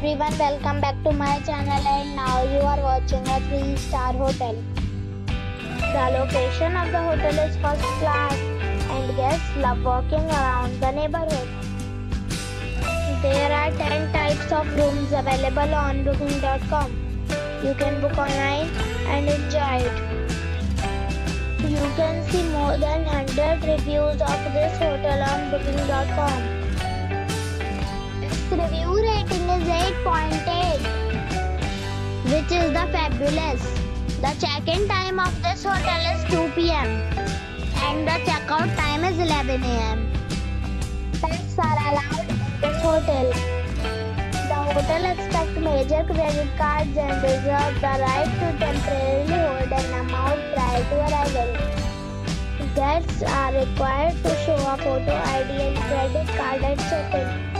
everyone, welcome back to my channel, and now you are watching a 3-star hotel. The location of the hotel is first class and guests love walking around the neighborhood. There are 10 types of rooms available on booking.com. You can book online and enjoy it. You can see more than 100 reviews of this hotel on booking.com. Its review rating is 8.8, which is the fabulous. The check-in time of this hotel is 2 p.m. and the check-out time is 11 a.m. Pets are allowed in this hotel. The hotel accepts major credit cards and reserves the right to temporarily hold an amount prior to arrival. Guests are required to show a photo ID and credit card at check-in.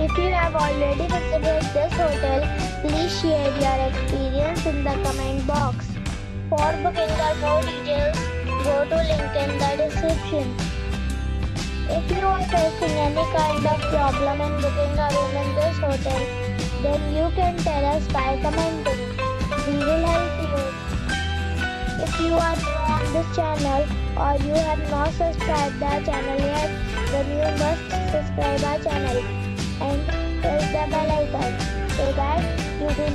If you have already visited this hotel, please share your experience in the comment box. For booking or more details, go to link in the description. If you are facing any kind of problem in booking a room in this hotel, then you can tell us by commenting. We will help you. If you are new on this channel or you have not subscribed our channel yet, then you must subscribe our channel and press the bell icon so that you do